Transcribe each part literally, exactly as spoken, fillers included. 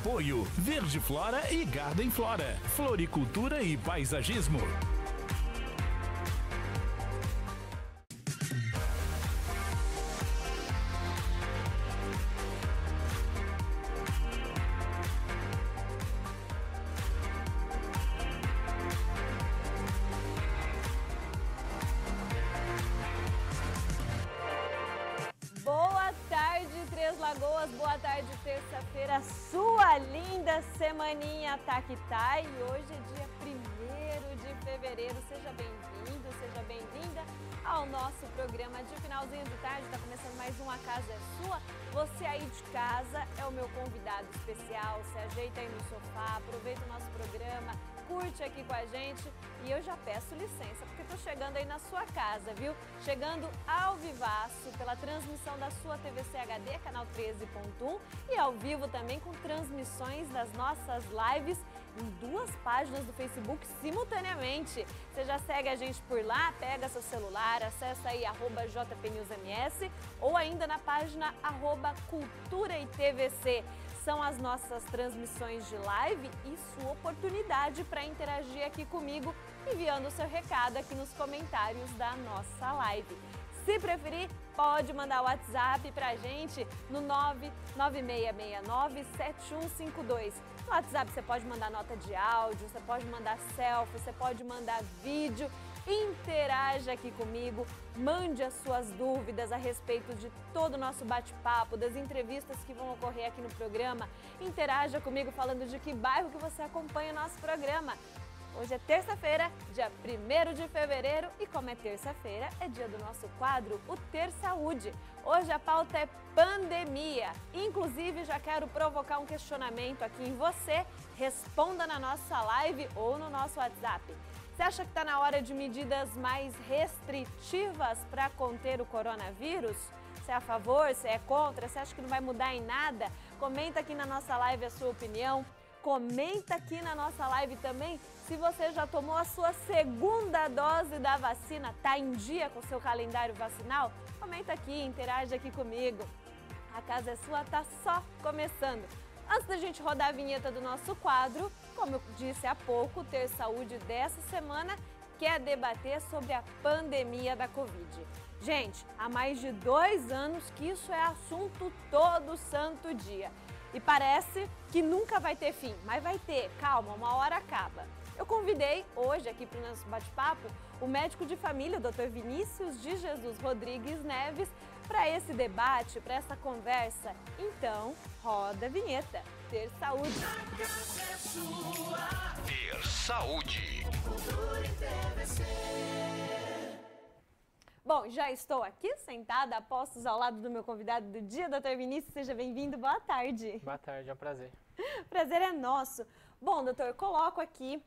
Apoio Verde Flora e Garden Flora, floricultura e paisagismo. Boa tarde, terça-feira, sua linda semaninha Taquitá, e hoje é dia primeiro de fevereiro, seja bem-vindo, seja bem-vinda ao nosso programa de finalzinho de tarde. Está começando mais um A Casa é Sua. Você aí de casa é o meu convidado especial, se ajeita aí no sofá, aproveita o nosso programa, curte aqui com a gente. E eu já peço licença, porque estou chegando aí na sua casa, viu? Chegando ao vivaço pela transmissão da sua T V C H D, canal treze ponto um, e ao vivo também com transmissões das nossas lives em duas páginas do Facebook simultaneamente. Você já segue a gente por lá, pega seu celular, acessa aí arroba J P News M S ou ainda na página arroba Cultura e T V C. São as nossas transmissões de live e sua oportunidade para interagir aqui comigo, enviando o seu recado aqui nos comentários da nossa live. Se preferir, pode mandar o WhatsApp para a gente no nove nove seis seis nove sete um cinco dois. No WhatsApp você pode mandar nota de áudio, você pode mandar selfie, você pode mandar vídeo. Interaja aqui comigo, mande as suas dúvidas a respeito de todo o nosso bate-papo, das entrevistas que vão ocorrer aqui no programa. Interaja comigo falando de que bairro que você acompanha o nosso programa. Hoje é terça-feira, dia primeiro de fevereiro, e como é terça-feira, é dia do nosso quadro O Ter Saúde. Hoje a pauta é pandemia. Inclusive, já quero provocar um questionamento aqui em você. Responda na nossa live ou no nosso WhatsApp. Você acha que está na hora de medidas mais restritivas para conter o coronavírus? Você é a favor? Você é contra? Você acha que não vai mudar em nada? Comenta aqui na nossa live a sua opinião. Comenta aqui na nossa live também se você já tomou a sua segunda dose da vacina. Está em dia com o seu calendário vacinal? Comenta aqui, interage aqui comigo. A Casa é Sua está só começando. Antes da gente rodar a vinheta do nosso quadro, como eu disse há pouco, o Ter Saúde dessa semana quer debater sobre a pandemia da Covid. Gente, há mais de dois anos que isso é assunto todo santo dia. E parece que nunca vai ter fim, mas vai ter, calma, uma hora acaba. Eu convidei hoje aqui para o nosso bate-papo o médico de família, o doutor Vinícius de Jesus Rodrigues Neves, para esse debate, para essa conversa. Então, roda a vinheta. Ter Saúde. A Casa é Sua. Ter Saúde. Cultura e T V C. Bom, já estou aqui sentada, a postos ao lado do meu convidado do dia, doutor Vinícius. Seja bem-vindo, boa tarde. Boa tarde, é um prazer. Prazer é nosso. Bom, doutor, eu coloco aqui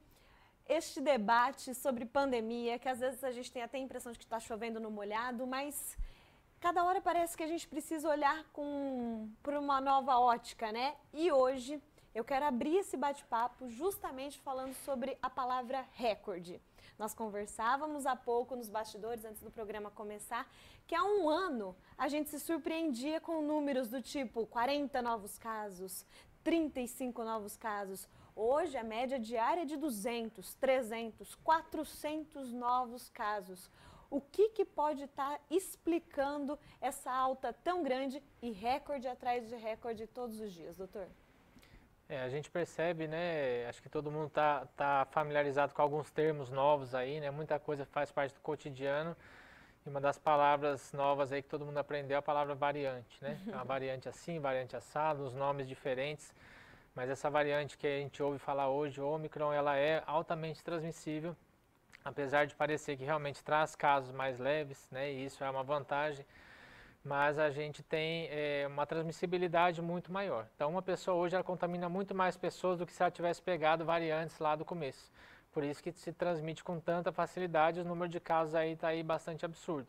este debate sobre pandemia, que às vezes a gente tem até a impressão de que está chovendo no molhado, mas cada hora parece que a gente precisa olhar com, por uma nova ótica, né? E hoje eu quero abrir esse bate-papo justamente falando sobre a palavra recorde. Nós conversávamos há pouco nos bastidores, antes do programa começar, que há um ano a gente se surpreendia com números do tipo quarenta novos casos, trinta e cinco novos casos. Hoje a média diária é de duzentos, trezentos, quatrocentos novos casos. O que que pode estar explicando essa alta tão grande e recorde atrás de recorde todos os dias, doutor? É, a gente percebe, né, acho que todo mundo tá, tá familiarizado com alguns termos novos aí, né, muita coisa faz parte do cotidiano. E uma das palavras novas aí que todo mundo aprendeu é a palavra variante, né? Uhum. A variante assim, variante assado, os nomes diferentes. Mas essa variante que a gente ouve falar hoje, Ômicron, ela é altamente transmissível. Apesar de parecer que realmente traz casos mais leves, né, e isso é uma vantagem, mas a gente tem é, uma transmissibilidade muito maior. Então, uma pessoa hoje ela contamina muito mais pessoas do que se ela tivesse pegado variantes lá do começo. Por isso que se transmite com tanta facilidade, o número de casos aí está aí bastante absurdo.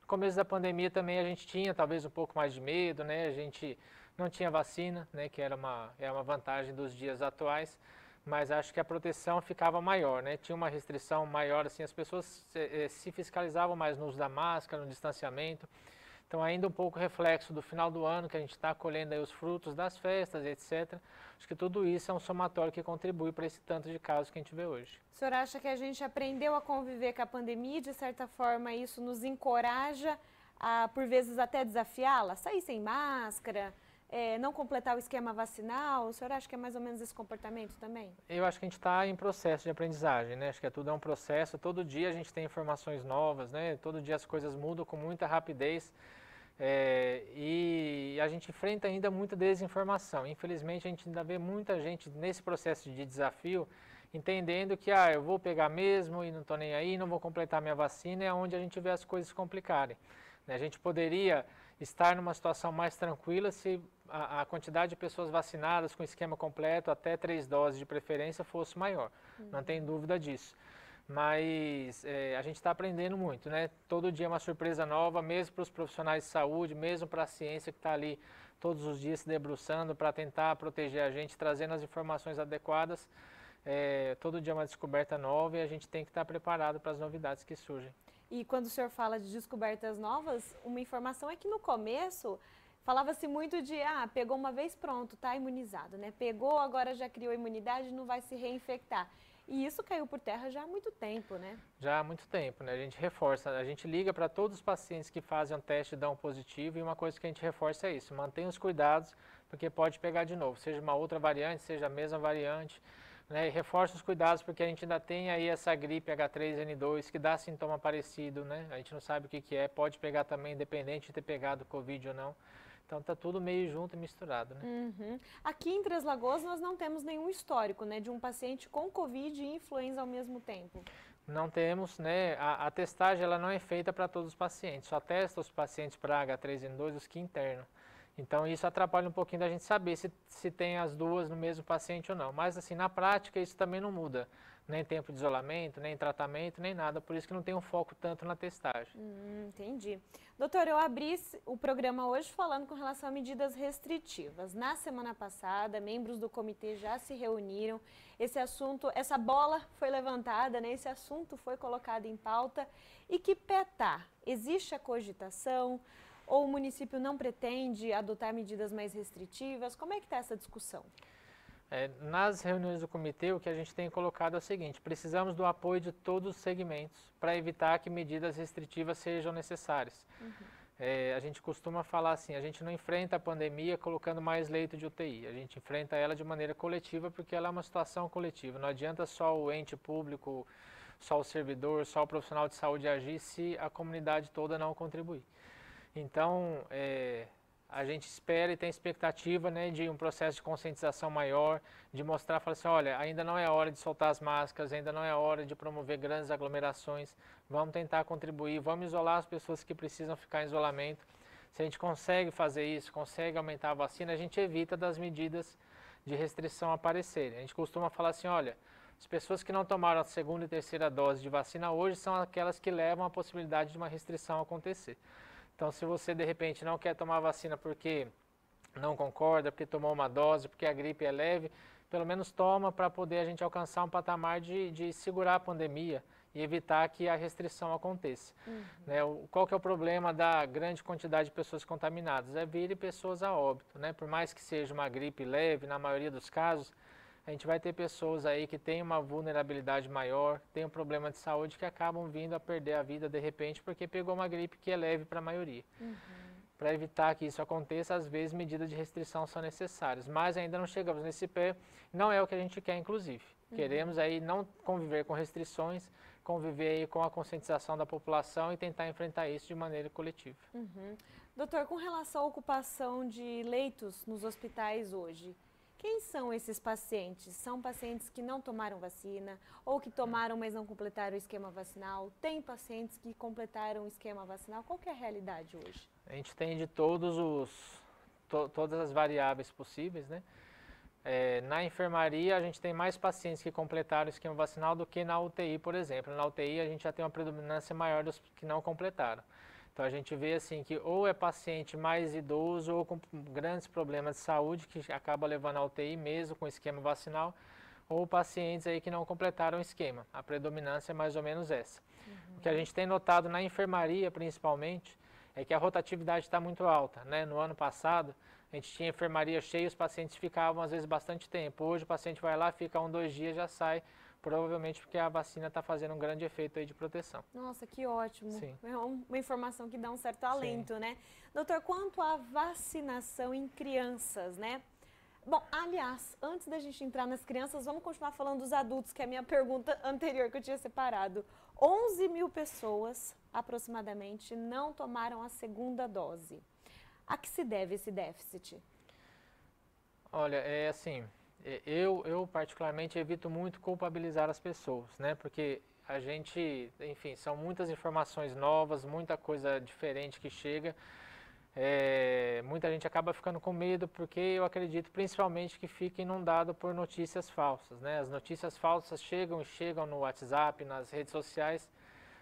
No começo da pandemia também a gente tinha talvez um pouco mais de medo, né, a gente não tinha vacina, né, que era uma, era uma vantagem dos dias atuais. Mas acho que a proteção ficava maior, né? Tinha uma restrição maior, assim, as pessoas se, se fiscalizavam mais no uso da máscara, no distanciamento. Então, ainda um pouco reflexo do final do ano, que a gente está colhendo aí os frutos das festas, etcétera. Acho que tudo isso é um somatório que contribui para esse tanto de casos que a gente vê hoje. O senhor acha que a gente aprendeu a conviver com a pandemia e, de certa forma, isso nos encoraja a, por vezes, até desafiá-la? Sair sem máscara, é, não completar o esquema vacinal? O senhor acha que é mais ou menos esse comportamento também? Eu acho que a gente está em processo de aprendizagem, né? Acho que tudo é um processo. Todo dia a gente tem informações novas, né? Todo dia as coisas mudam com muita rapidez. É, e a gente enfrenta ainda muita desinformação. Infelizmente, a gente ainda vê muita gente nesse processo de desafio entendendo que ah, eu vou pegar mesmo e não estou nem aí, não vou completar minha vacina, é onde a gente vê as coisas complicarem. Né? A gente poderia estar numa situação mais tranquila se a, a quantidade de pessoas vacinadas com esquema completo, até três doses de preferência, fosse maior. Uhum. Não tem dúvida disso. Mas é, a gente está aprendendo muito, né? Todo dia é uma surpresa nova, mesmo para os profissionais de saúde, mesmo para a ciência que está ali todos os dias se debruçando para tentar proteger a gente, trazendo as informações adequadas. É, todo dia é uma descoberta nova e a gente tem que estar preparado para as novidades que surgem. E quando o senhor fala de descobertas novas, uma informação é que no começo falava-se muito de, ah, pegou uma vez, pronto, está imunizado, né? Pegou, agora já criou imunidade, não vai se reinfectar. E isso caiu por terra já há muito tempo, né? Já há muito tempo, né? A gente reforça, a gente liga para todos os pacientes que fazem um teste e dão positivo e uma coisa que a gente reforça é isso, mantenha os cuidados, porque pode pegar de novo, seja uma outra variante, seja a mesma variante, né? E reforça os cuidados porque a gente ainda tem aí essa gripe H três N dois que dá sintoma parecido, né? A gente não sabe o que que é, pode pegar também, independente de ter pegado Covid ou não. Então, está tudo meio junto e misturado, né? Uhum. Aqui em Três Lagoas, nós não temos nenhum histórico, né, de um paciente com Covid e influenza ao mesmo tempo. Não temos, né? A, a testagem ela não é feita para todos os pacientes, só testa os pacientes para H três N dois, os que internam. Então, isso atrapalha um pouquinho da gente saber se, se tem as duas no mesmo paciente ou não. Mas, assim, na prática, isso também não muda. Nem tempo de isolamento, nem tratamento, nem nada. Por isso que não tem um foco tanto na testagem. Hum, entendi. Doutor, eu abri o programa hoje falando com relação a medidas restritivas. Na semana passada, membros do comitê já se reuniram. Esse assunto, essa bola foi levantada, né? Esse assunto foi colocado em pauta. E que pé tá? Existe a cogitação? Ou o município não pretende adotar medidas mais restritivas? Como é que tá essa discussão? É, nas reuniões do comitê, o que a gente tem colocado é o seguinte, precisamos do apoio de todos os segmentos para evitar que medidas restritivas sejam necessárias. Uhum. É, a gente costuma falar assim, a gente não enfrenta a pandemia colocando mais leito de U T I, a gente enfrenta ela de maneira coletiva porque ela é uma situação coletiva, não adianta só o ente público, só o servidor, só o profissional de saúde agir se a comunidade toda não contribuir. Então, é, a gente espera e tem expectativa, né, de um processo de conscientização maior, de mostrar, falar assim, olha, ainda não é a hora de soltar as máscaras, ainda não é a hora de promover grandes aglomerações, vamos tentar contribuir, vamos isolar as pessoas que precisam ficar em isolamento. Se a gente consegue fazer isso, consegue aumentar a vacina, a gente evita das medidas de restrição aparecerem. A gente costuma falar assim, olha, as pessoas que não tomaram a segunda e terceira dose de vacina hoje são aquelas que levam a possibilidade de uma restrição acontecer. Então, se você, de repente, não quer tomar a vacina porque não concorda, porque tomou uma dose, porque a gripe é leve, pelo menos toma para poder a gente alcançar um patamar de, de segurar a pandemia e evitar que a restrição aconteça. Uhum. Né? O, qual que é o problema da grande quantidade de pessoas contaminadas? É vir pessoas a óbito, né? Por mais que seja uma gripe leve, na maioria dos casos, a gente vai ter pessoas aí que têm uma vulnerabilidade maior, tem um problema de saúde que acabam vindo a perder a vida de repente porque pegou uma gripe que é leve para a maioria. Uhum. Para evitar que isso aconteça, às vezes medidas de restrição são necessárias, mas ainda não chegamos nesse pé, não é o que a gente quer inclusive. Uhum. Queremos aí não conviver com restrições, conviver aí com a conscientização da população e tentar enfrentar isso de maneira coletiva. Uhum. Doutor, com relação à ocupação de leitos nos hospitais hoje, quem são esses pacientes? São pacientes que não tomaram vacina ou que tomaram, mas não completaram o esquema vacinal? Tem pacientes que completaram o esquema vacinal? Qual que é a realidade hoje? A gente tem de todos os, to, todas as variáveis possíveis, né? É, na enfermaria, a gente tem mais pacientes que completaram o esquema vacinal do que na U T I, por exemplo. Na U T I, a gente já tem uma predominância maior dos que não completaram. Então, a gente vê assim que ou é paciente mais idoso ou com grandes problemas de saúde que acaba levando a U T I mesmo com esquema vacinal, ou pacientes aí que não completaram o esquema. A predominância é mais ou menos essa. Uhum. O que a gente tem notado na enfermaria, principalmente, é que a rotatividade está muito alta, né? No ano passado, a gente tinha enfermaria cheia, os pacientes ficavam às vezes bastante tempo. Hoje o paciente vai lá, fica um, dois dias, já sai, provavelmente porque a vacina está fazendo um grande efeito aí de proteção. Nossa, que ótimo. Sim. É uma informação que dá um certo alento, Sim. né? Doutor, quanto à vacinação em crianças, né? Bom, aliás, antes da gente entrar nas crianças, vamos continuar falando dos adultos, que é a minha pergunta anterior que eu tinha separado. onze mil pessoas, aproximadamente, não tomaram a segunda dose. A que se deve esse déficit? Olha, é assim, eu, eu particularmente evito muito culpabilizar as pessoas, né? Porque a gente, enfim, são muitas informações novas, muita coisa diferente que chega. É, muita gente acaba ficando com medo porque eu acredito principalmente que fica inundado por notícias falsas, né? As notícias falsas chegam e chegam no WhatsApp, nas redes sociais,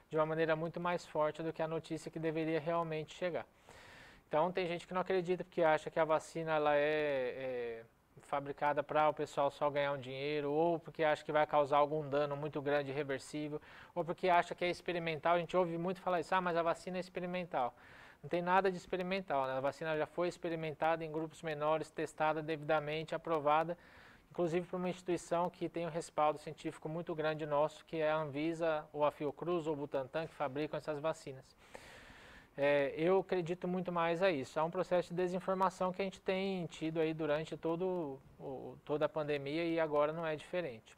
de uma maneira muito mais forte do que a notícia que deveria realmente chegar. Então tem gente que não acredita porque acha que a vacina ela é, é fabricada para o pessoal só ganhar um dinheiro, ou porque acha que vai causar algum dano muito grande e irreversível, ou porque acha que é experimental. A gente ouve muito falar isso, ah, mas a vacina é experimental. Não tem nada de experimental, né? A vacina já foi experimentada em grupos menores, testada devidamente, aprovada, inclusive por uma instituição que tem um respaldo científico muito grande nosso, que é a Anvisa, ou a Fiocruz, ou o Butantan, que fabricam essas vacinas. É, eu acredito muito mais a isso. Há um processo de desinformação que a gente tem tido aí durante todo, o, toda a pandemia e agora não é diferente.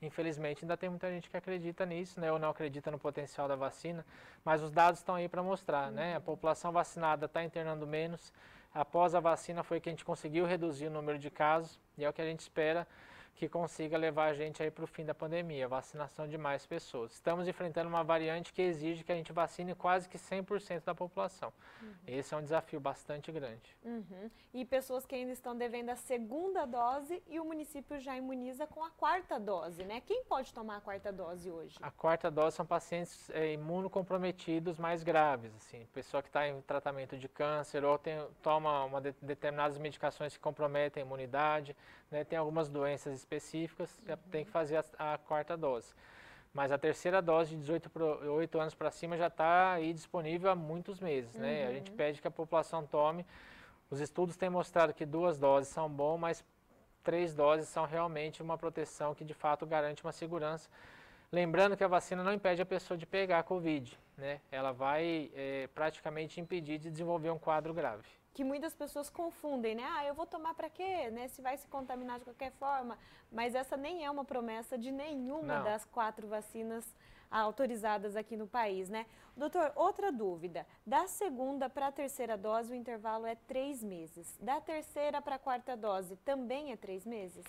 Infelizmente, ainda tem muita gente que acredita nisso, né, ou não acredita no potencial da vacina, mas os dados estão aí para mostrar, né? A população vacinada está internando menos, após a vacina foi que a gente conseguiu reduzir o número de casos, e é o que a gente espera que consiga levar a gente aí para o fim da pandemia, a vacinação de mais pessoas. Estamos enfrentando uma variante que exige que a gente vacine quase que cem por cento da população. Uhum. Esse é um desafio bastante grande. Uhum. E pessoas que ainda estão devendo a segunda dose e o município já imuniza com a quarta dose, né? Quem pode tomar a quarta dose hoje? A quarta dose são pacientes é, imunocomprometidos mais graves, assim, pessoa que está em tratamento de câncer ou tem, toma uma de, determinadas medicações que comprometem a imunidade, né? Tem algumas doenças específicas, já tem que fazer a, a quarta dose. Mas a terceira dose de dezoito, oito anos para cima já está aí disponível há muitos meses, uhum. né? A gente pede que a população tome. Os estudos têm mostrado que duas doses são bom, mas três doses são realmente uma proteção que de fato garante uma segurança. Lembrando que a vacina não impede a pessoa de pegar a Covid, né? Ela vai é, praticamente impedir de desenvolver um quadro grave. Que muitas pessoas confundem, né? Ah, eu vou tomar para quê? Né? Se vai se contaminar de qualquer forma. Mas essa nem é uma promessa de nenhuma Não. das quatro vacinas autorizadas aqui no país, né? Doutor, outra dúvida. Da segunda para a terceira dose, o intervalo é três meses. Da terceira para a quarta dose, também é três meses?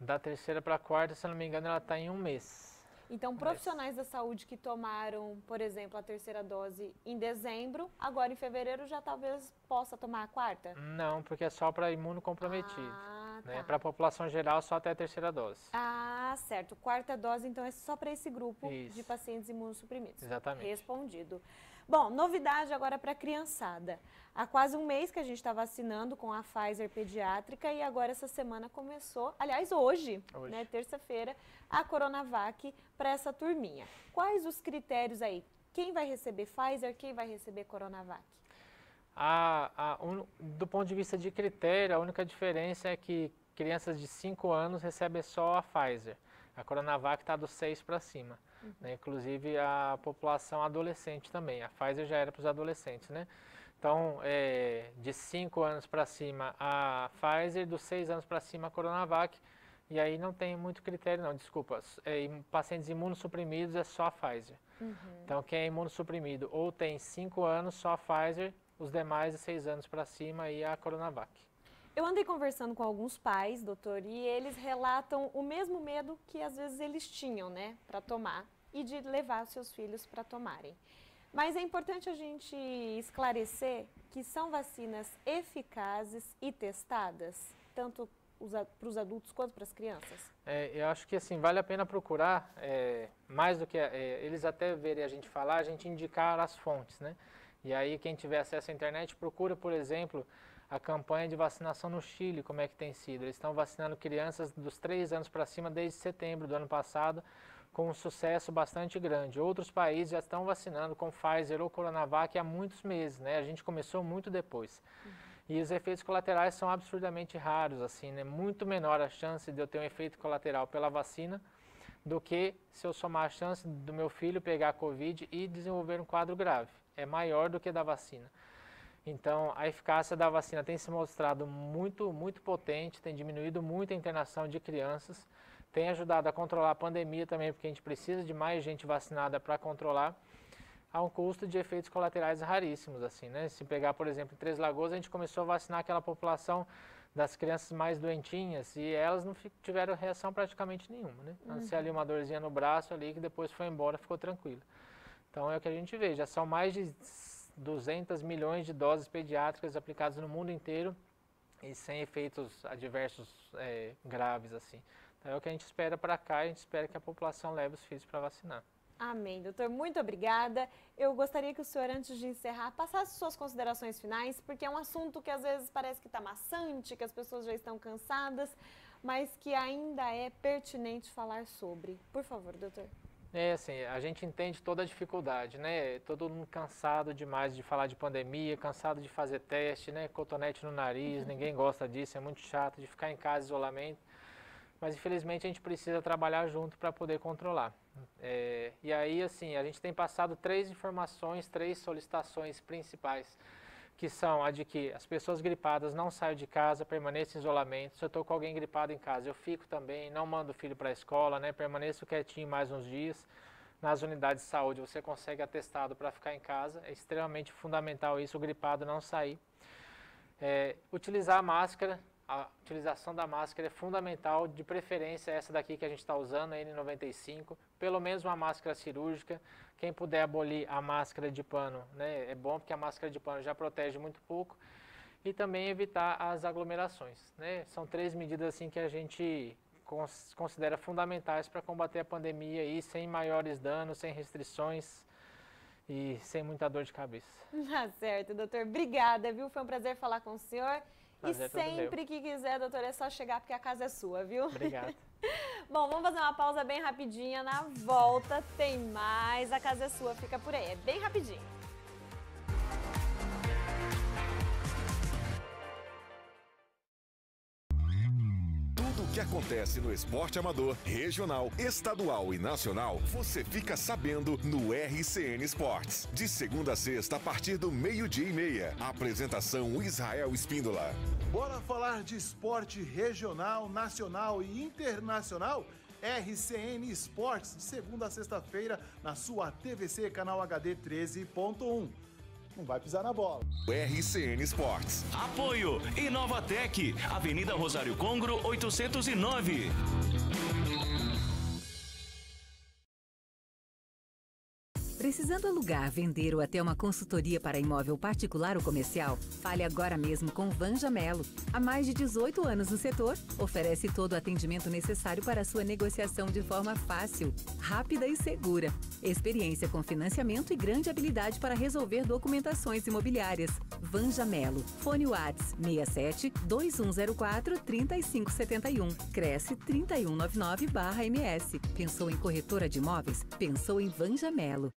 Da terceira para a quarta, se não me engano, ela está em um mês. Então, profissionais da saúde que tomaram, por exemplo, a terceira dose em dezembro, agora em fevereiro já talvez possa tomar a quarta? Não, porque é só para imunocomprometido. Ah, tá. Né? Para a população geral, só até a terceira dose. Ah, certo. Quarta dose, então, é só para esse grupo Isso. de pacientes imunossuprimidos. Exatamente. Respondido. Bom, novidade agora para a criançada. Há quase um mês que a gente está vacinando com a Pfizer pediátrica e agora essa semana começou, aliás, hoje, hoje. Né, terça-feira, a Coronavac para essa turminha. Quais os critérios aí? Quem vai receber Pfizer, quem vai receber Coronavac? A, a, um, do ponto de vista de critério, a única diferença é que crianças de cinco anos recebem só a Pfizer. A Coronavac está dos seis para cima. Uhum. Né? Inclusive a população adolescente também. A Pfizer já era para os adolescentes, né? Então, é, de cinco anos para cima a Pfizer, dos seis anos para cima a Coronavac, e aí não tem muito critério não, desculpa, é, pacientes imunossuprimidos é só a Pfizer. Uhum. Então, quem é imunossuprimido ou tem cinco anos, só a Pfizer, os demais de seis anos para cima e a Coronavac. Eu andei conversando com alguns pais, doutor, e eles relatam o mesmo medo que às vezes eles tinham, né, para tomar e de levar seus filhos para tomarem. Mas é importante a gente esclarecer que são vacinas eficazes e testadas, tanto para os adultos quanto para as crianças? É, eu acho que assim, vale a pena procurar, é, mais do que é, eles até verem a gente falar, a gente indicar as fontes, né? E aí quem tiver acesso à internet, procura, por exemplo, a campanha de vacinação no Chile, como é que tem sido. Eles estão vacinando crianças dos três anos para cima desde setembro do ano passado, com um sucesso bastante grande. Outros países já estão vacinando com Pfizer ou Coronavac há muitos meses, né? A gente começou muito depois. Uhum. E os efeitos colaterais são absurdamente raros, assim, né? Muito menor a chance de eu ter um efeito colateral pela vacina do que se eu somar a chance do meu filho pegar Covid e desenvolver um quadro grave. É maior do que da vacina. Então, a eficácia da vacina tem se mostrado muito, muito potente, tem diminuído muito a internação de crianças, tem ajudado a controlar a pandemia também, porque a gente precisa de mais gente vacinada para controlar, a um custo de efeitos colaterais raríssimos, assim, né? Se pegar, por exemplo, em Três Lagoas, a gente começou a vacinar aquela população das crianças mais doentinhas e elas não tiveram reação praticamente nenhuma, né? Uhum. Antes ali uma dorzinha no braço ali, que depois foi embora, ficou tranquila. Então, é o que a gente vê, já são mais de duzentos milhões de doses pediátricas aplicadas no mundo inteiro e sem efeitos adversos é, graves, assim. Então, é o que a gente espera para cá, a gente espera que a população leve os filhos para vacinar. Amém, doutor, muito obrigada. Eu gostaria que o senhor, antes de encerrar, passasse suas considerações finais, porque é um assunto que às vezes parece que está maçante, que as pessoas já estão cansadas, mas que ainda é pertinente falar sobre. Por favor, doutor. É assim, a gente entende toda a dificuldade, né? Todo mundo cansado demais de falar de pandemia, cansado de fazer teste, né? Cotonete no nariz, uhum. Ninguém gosta disso, é muito chato de ficar em casa, isolamento. Mas infelizmente a gente precisa trabalhar junto para poder controlar. É, e aí, assim, a gente tem passado três informações, três solicitações principais, que são a de que as pessoas gripadas não saiam de casa, permaneçam em isolamento. Se eu estou com alguém gripado em casa, eu fico também, não mando o filho para a escola, né? Permaneço quietinho mais uns dias. Nas unidades de saúde você consegue atestado para ficar em casa, é extremamente fundamental isso, o gripado não sair. É, utilizar a máscara, a utilização da máscara é fundamental, de preferência essa daqui que a gente está usando, a N noventa e cinco, pelo menos uma máscara cirúrgica. Quem puder abolir a máscara de pano, né, é bom, porque a máscara de pano já protege muito pouco. E também evitar as aglomerações, né? São três medidas assim que a gente cons considera fundamentais para combater a pandemia aí, sem maiores danos, sem restrições e sem muita dor de cabeça. Tá certo, doutor. Obrigada, viu? Foi um prazer falar com o senhor. Prazer, e sempre que quiser, doutora, é só chegar, porque a casa é sua, viu? Obrigada. Bom, vamos fazer uma pausa bem rapidinha. Na volta tem mais. A Casa é Sua, fica por aí. É bem rapidinho. Tudo o que acontece no esporte amador, regional, estadual e nacional, você fica sabendo no R C N Esportes. De segunda a sexta, a partir do meio-dia e meia. Apresentação Israel Espíndola. Bora falar de esporte regional, nacional e internacional? R C N Esportes, de segunda a sexta-feira, na sua T V C, canal H D treze ponto um. Não vai pisar na bola. R C N Esportes. Apoio Inova Tech, Avenida Rosário Congro, oitocentos e nove. Precisando alugar, vender ou até uma consultoria para imóvel particular ou comercial? Fale agora mesmo com Vanja Melo. Há mais de dezoito anos no setor, oferece todo o atendimento necessário para a sua negociação de forma fácil, rápida e segura. Experiência com financiamento e grande habilidade para resolver documentações imobiliárias. Vanja Melo. Fone Whats seis sete, dois um zero quatro, três cinco sete um. Cresce três um nove nove barra M S. Pensou em corretora de imóveis? Pensou em Vanja Melo.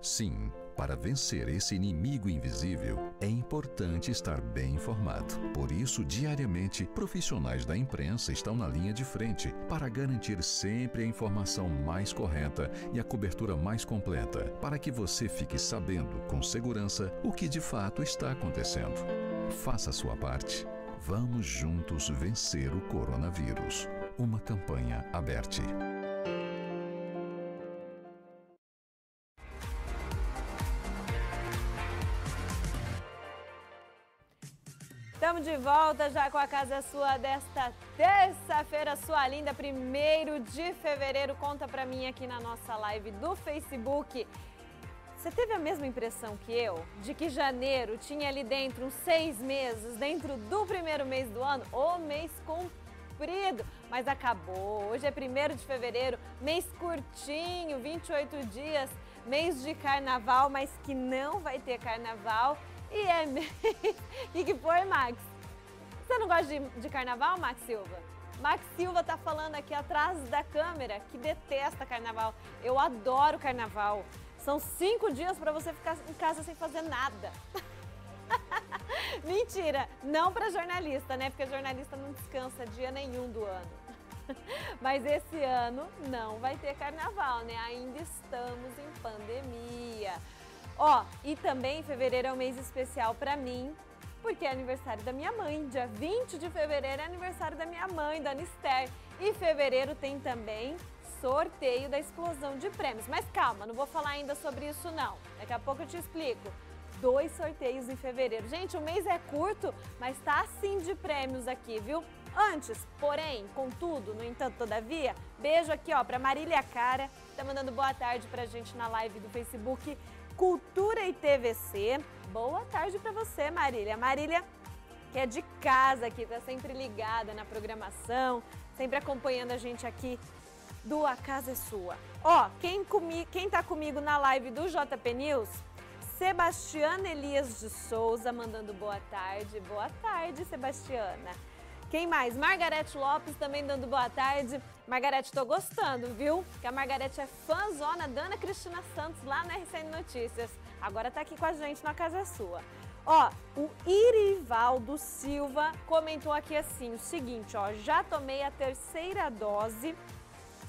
Sim, para vencer esse inimigo invisível, é importante estar bem informado. Por isso, diariamente, profissionais da imprensa estão na linha de frente para garantir sempre a informação mais correta e a cobertura mais completa, para que você fique sabendo com segurança o que de fato está acontecendo. Faça a sua parte. Vamos juntos vencer o coronavírus. Uma campanha aberta. Estamos de volta já com a Casa Sua desta terça-feira, sua linda, primeiro de fevereiro. Conta pra mim aqui na nossa live do Facebook. Você teve a mesma impressão que eu? De que janeiro tinha ali dentro uns seis meses, dentro do primeiro mês do ano, o mês comprido. Mas acabou, hoje é primeiro de fevereiro, mês curtinho, vinte e oito dias, mês de carnaval, mas que não vai ter carnaval. E é mesmo. E que foi, Max? Você não gosta de, de carnaval, Max Silva? Max Silva tá falando aqui atrás da câmera que detesta carnaval. Eu adoro carnaval. São cinco dias para você ficar em casa sem fazer nada. Mentira, não para jornalista, né? Porque jornalista não descansa dia nenhum do ano. Mas esse ano não vai ter carnaval, né? Ainda estamos em pandemia. Ó, e também fevereiro é um mês especial para mim, porque é aniversário da minha mãe. Dia vinte de fevereiro é aniversário da minha mãe, da Anister. E fevereiro tem também sorteio da explosão de prêmios. Mas calma, não vou falar ainda sobre isso não. Daqui a pouco eu te explico. Dois sorteios em fevereiro. Gente, o mês é curto, mas tá assim de prêmios aqui, viu? Antes, porém, contudo, no entanto, todavia, beijo aqui, ó, pra Marília Cara, que tá mandando boa tarde pra gente na live do Facebook Cultura e T V C. Boa tarde pra você, Marília. Marília, que é de casa aqui, tá sempre ligada na programação, sempre acompanhando a gente aqui do A Casa é Sua. Ó, quem, comi... quem tá comigo na live do J P News... Sebastiana Elias de Souza mandando boa tarde. Boa tarde, Sebastiana. Quem mais? Margarete Lopes também dando boa tarde. Margarete, tô gostando, viu? Que a Margarete é fãzona da Ana Cristina Santos lá na R C N Notícias. Agora tá aqui com a gente na Casa é Sua. Ó, o Irivaldo Silva comentou aqui assim, o seguinte, ó. Já tomei a terceira dose,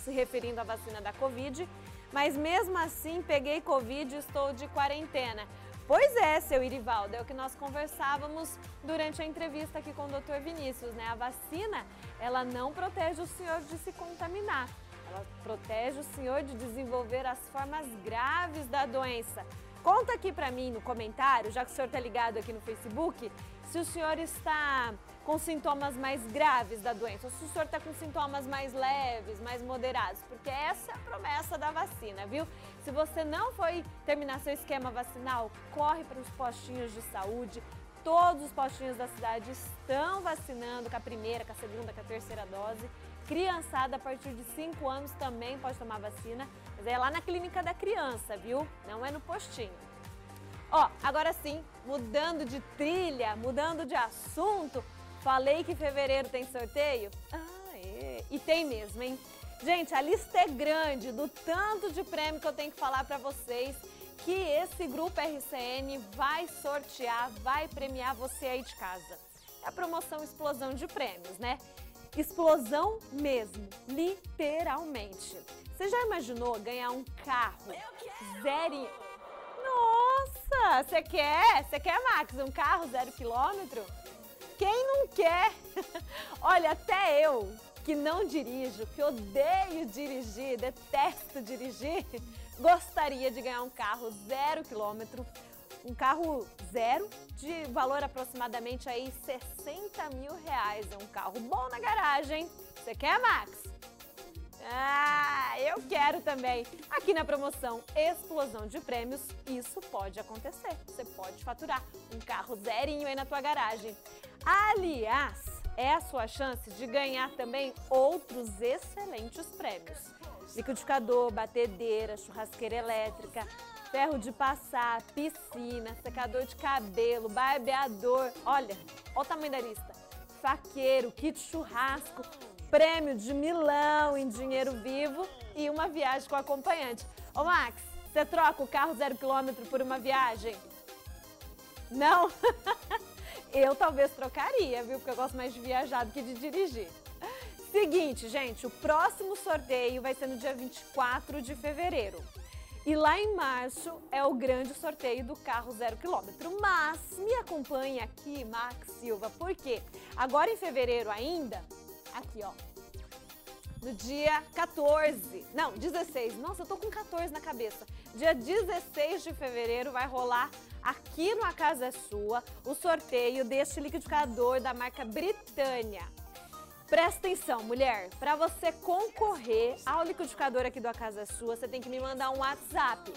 se referindo à vacina da Covid, mas mesmo assim peguei Covid e estou de quarentena. Pois é, seu Irivaldo, é o que nós conversávamos durante a entrevista aqui com o doutor Vinícius, né? A vacina, ela não protege o senhor de se contaminar, ela protege o senhor de desenvolver as formas graves da doença. Conta aqui pra mim no comentário, já que o senhor tá ligado aqui no Facebook, se o senhor está com sintomas mais graves da doença, ou se o senhor tá com sintomas mais leves, mais moderados, porque essa é a promessa da vacina, viu? Se você não foi terminar seu esquema vacinal, corre para os postinhos de saúde. Todos os postinhos da cidade estão vacinando com a primeira, com a segunda, com a terceira dose. Criançada a partir de cinco anos também pode tomar vacina, mas é lá na clínica da criança, viu? Não é no postinho. Ó, agora sim, mudando de trilha, mudando de assunto, falei que fevereiro tem sorteio? Ah, é. E tem mesmo, hein? Gente, a lista é grande do tanto de prêmio que eu tenho que falar pra vocês. Que esse grupo R C N vai sortear, vai premiar você aí de casa. É a promoção Explosão de Prêmios, né? Explosão mesmo, literalmente. Você já imaginou ganhar um carro zero... Nossa, você quer? Você quer, Max, um carro zero quilômetro? Quem não quer? Olha, até eu, que não dirijo, que odeio dirigir, detesto dirigir, gostaria de ganhar um carro zero quilômetro, um carro zero de valor aproximadamente aí sessenta mil reais. É um carro bom na garagem. Você quer, Max? Ah, eu quero também. Aqui na promoção Explosão de Prêmios, isso pode acontecer. Você pode faturar um carro zerinho aí na tua garagem. Aliás, é a sua chance de ganhar também outros excelentes prêmios. Liquidificador, batedeira, churrasqueira elétrica, ferro de passar, piscina, secador de cabelo, barbeador. Olha, olha o tamanho da lista. Faqueiro, kit churrasco, prêmio de milão em dinheiro vivo e uma viagem com acompanhante. Ô Max, você troca o carro zero quilômetro por uma viagem? Não? Eu talvez trocaria, viu? Porque eu gosto mais de viajar do que de dirigir. Seguinte, gente, o próximo sorteio vai ser no dia vinte e quatro de fevereiro. E lá em março é o grande sorteio do carro zero quilômetro. Mas me acompanha aqui, Max Silva, porque agora em fevereiro ainda, aqui ó, no dia quatorze, não, dezesseis, nossa, eu tô com quatorze na cabeça. Dia dezesseis de fevereiro vai rolar aqui no A Casa é Sua o sorteio deste liquidificador da marca Britânia. Presta atenção, mulher, para você concorrer ao liquidificador aqui do A Casa é Sua, você tem que me mandar um WhatsApp.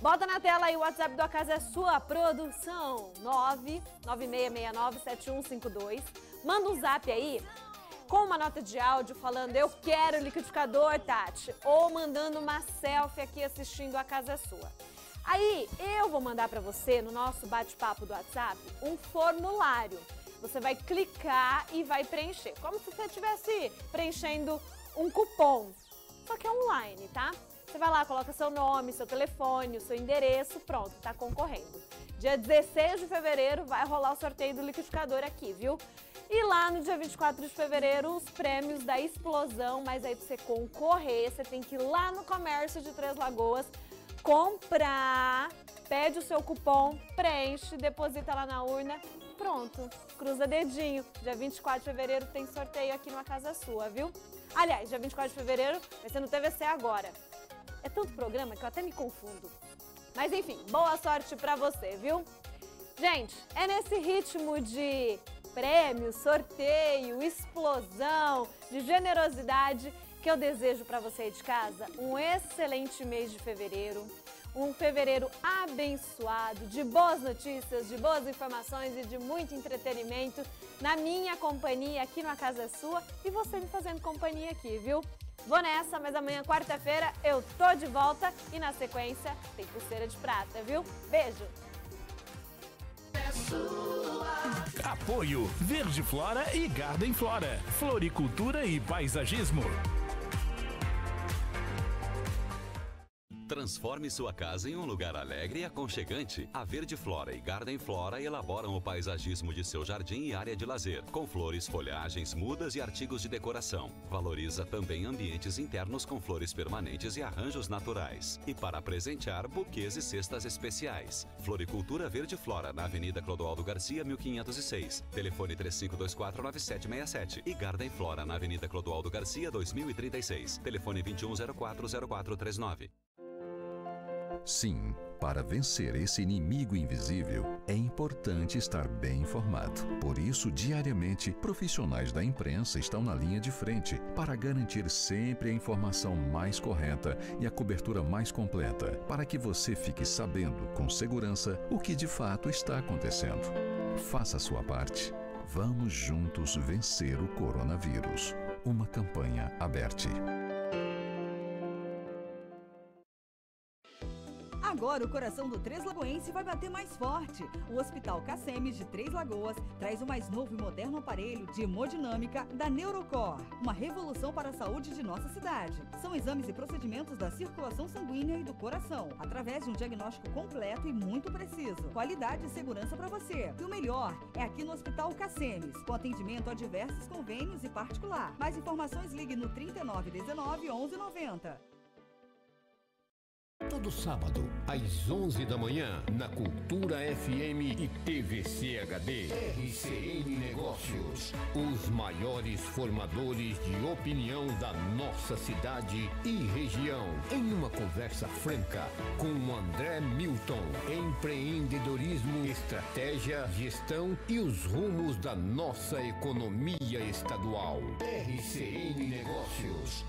Bota na tela aí o WhatsApp do A Casa é Sua, produção, nove nove seis seis nove sete um cinco dois. Manda um zap aí com uma nota de áudio falando eu quero o liquidificador, Tati, ou mandando uma selfie aqui assistindo A Casa é Sua. Aí eu vou mandar para você, no nosso bate-papo do WhatsApp, um formulário. Você vai clicar e vai preencher, como se você estivesse preenchendo um cupom, só que é online, tá? Você vai lá, coloca seu nome, seu telefone, o seu endereço, pronto, tá concorrendo. Dia dezesseis de fevereiro vai rolar o sorteio do liquidificador aqui, viu? E lá no dia vinte e quatro de fevereiro, os prêmios da explosão, mas aí pra você concorrer, você tem que ir lá no comércio de Três Lagoas, comprar, pede o seu cupom, preenche, deposita lá na urna, pronto, cruza dedinho. Dia vinte e quatro de fevereiro tem sorteio aqui numa casa sua, viu? Aliás, dia vinte e quatro de fevereiro vai ser no T V C agora. É tanto programa que eu até me confundo. Mas enfim, boa sorte pra você, viu? Gente, é nesse ritmo de prêmio, sorteio, explosão, de generosidade que eu desejo pra você aí de casa um excelente mês de fevereiro. Um fevereiro abençoado, de boas notícias, de boas informações e de muito entretenimento na minha companhia aqui na Casa Sua e você me fazendo companhia aqui, viu? Vou nessa, mas amanhã, quarta-feira, eu tô de volta e na sequência tem pulseira de prata, viu? Beijo! Apoio Verde Flora e Garden Flora, floricultura e paisagismo. Transforme sua casa em um lugar alegre e aconchegante. A Verde Flora e Garden Flora elaboram o paisagismo de seu jardim e área de lazer, com flores, folhagens, mudas e artigos de decoração. Valoriza também ambientes internos com flores permanentes e arranjos naturais. E para presentear, buquês e cestas especiais. Floricultura Verde Flora, na Avenida Clodoaldo Garcia, mil quinhentos e seis. Telefone três cinco dois quatro, nove sete seis sete. E Garden Flora, na Avenida Clodoaldo Garcia, dois mil e trinta e seis. Telefone vinte e um zero quatro, zero quatro três nove. Sim, para vencer esse inimigo invisível, é importante estar bem informado. Por isso, diariamente, profissionais da imprensa estão na linha de frente para garantir sempre a informação mais correta e a cobertura mais completa, para que você fique sabendo, com segurança, o que de fato está acontecendo. Faça a sua parte. Vamos juntos vencer o coronavírus. Uma campanha aberta. Agora o coração do Três Lagoense vai bater mais forte. O Hospital Cacemes de Três Lagoas traz o mais novo e moderno aparelho de hemodinâmica da Neurocor. Uma revolução para a saúde de nossa cidade. São exames e procedimentos da circulação sanguínea e do coração, através de um diagnóstico completo e muito preciso. Qualidade e segurança para você. E o melhor é aqui no Hospital Cacemes, com atendimento a diversos convênios e particular. Mais informações ligue no trinta e nove, dezenove, onze, noventa. Todo sábado, às onze da manhã, na Cultura F M e T V C H D. R C N Negócios, os maiores formadores de opinião da nossa cidade e região. Em uma conversa franca com André Milton. Empreendedorismo, estratégia, gestão e os rumos da nossa economia estadual. R C N Negócios.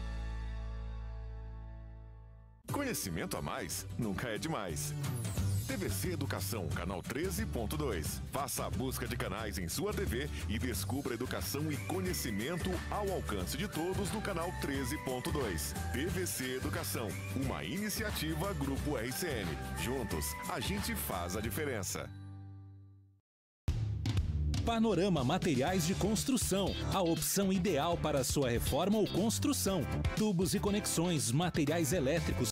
Conhecimento a mais nunca é demais. T V C Educação, canal treze ponto dois. Faça a busca de canais em sua T V e descubra educação e conhecimento ao alcance de todos no canal treze ponto dois. T V C Educação, uma iniciativa Grupo R C N. Juntos, a gente faz a diferença. Panorama Materiais de Construção, a opção ideal para sua reforma ou construção. Tubos e conexões, materiais elétricos,